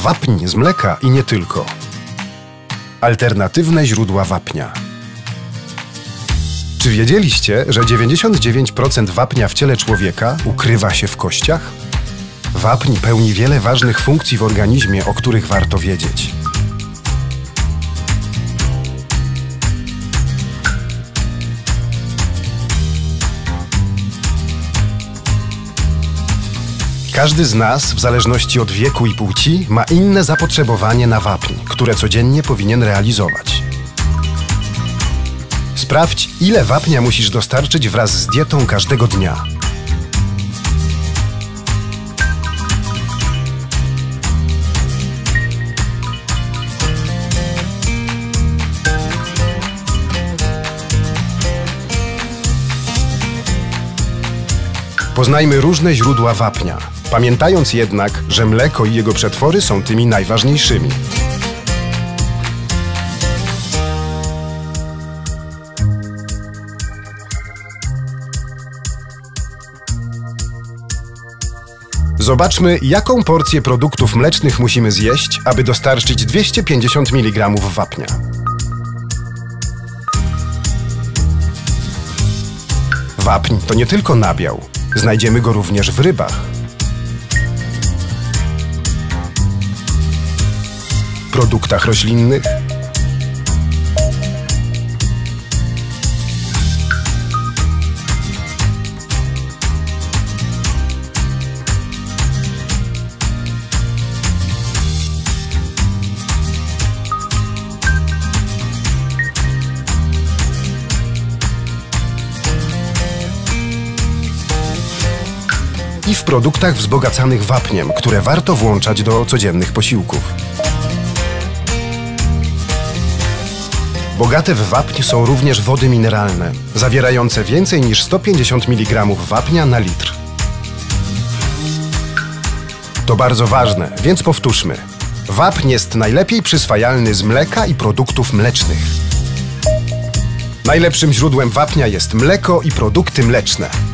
wapń z mleka i nie tylko. Alternatywne źródła wapnia. Czy wiedzieliście, że 99% wapnia w ciele człowieka ukrywa się w kościach? Wapń pełni wiele ważnych funkcji w organizmie, o których warto wiedzieć. Każdy z nas, w zależności od wieku i płci, ma inne zapotrzebowanie na wapń, które codziennie powinien realizować. Sprawdź, ile wapnia musisz dostarczyć wraz z dietą każdego dnia. Poznajmy różne źródła wapnia, pamiętając jednak, że mleko i jego przetwory są tymi najważniejszymi. Zobaczmy, jaką porcję produktów mlecznych musimy zjeść, aby dostarczyć 250 mg wapnia. Wapń to nie tylko nabiał. Znajdziemy go również w rybach. Produktach roślinnych. I w produktach wzbogacanych wapniem, które warto włączać do codziennych posiłków. Bogate w wapń są również wody mineralne, zawierające więcej niż 150 mg wapnia na litr. To bardzo ważne, więc powtórzmy. Wapń jest najlepiej przyswajalny z mleka i produktów mlecznych. Najlepszym źródłem wapnia jest mleko i produkty mleczne.